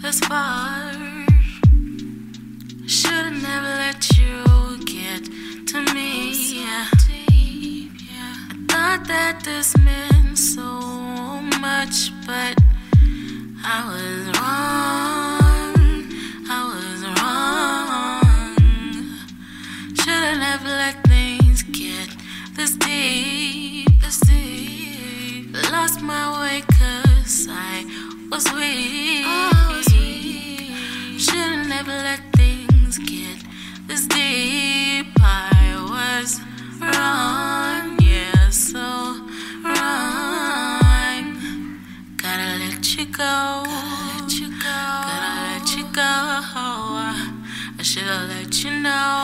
This far, should've never let you get to me. So deep, yeah. I thought that this meant so much, but I was wrong. I was wrong. Should've never let things get this deep, this deep. Lost my way 'cause I was weak. Should've never let things get this deep. I was wrong, yeah, so wrong. Gotta let you go, gotta let you go, gotta let you go. I should've let you know,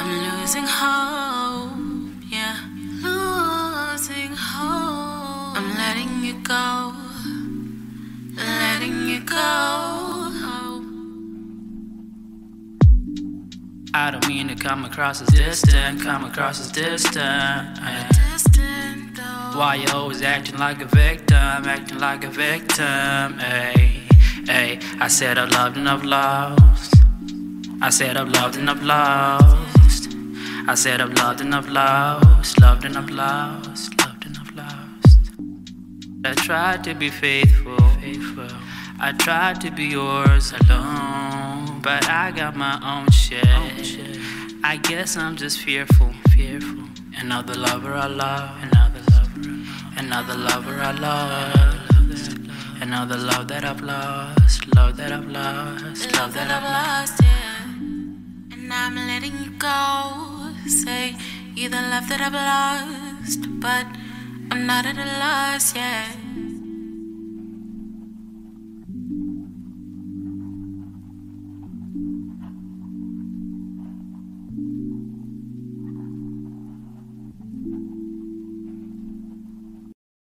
I'm losing hope, yeah, losing hope. I'm letting you go, letting you go. I don't mean to come across as distant, yeah. Why you always acting like a victim, ayy, ayy. I said I've loved and I've lost, I said I've loved and I've lost, I said I've loved and I've lost, loved and I've lost. I tried to be faithful, I tried to be yours alone, but I got my own shit. I guess I'm just fearful. Another lover I love, another lover I lost, another love that I've lost, love that I've lost, yeah. And I'm letting you go. Say, you're the love that I've lost, but I'm not at a loss, yeah.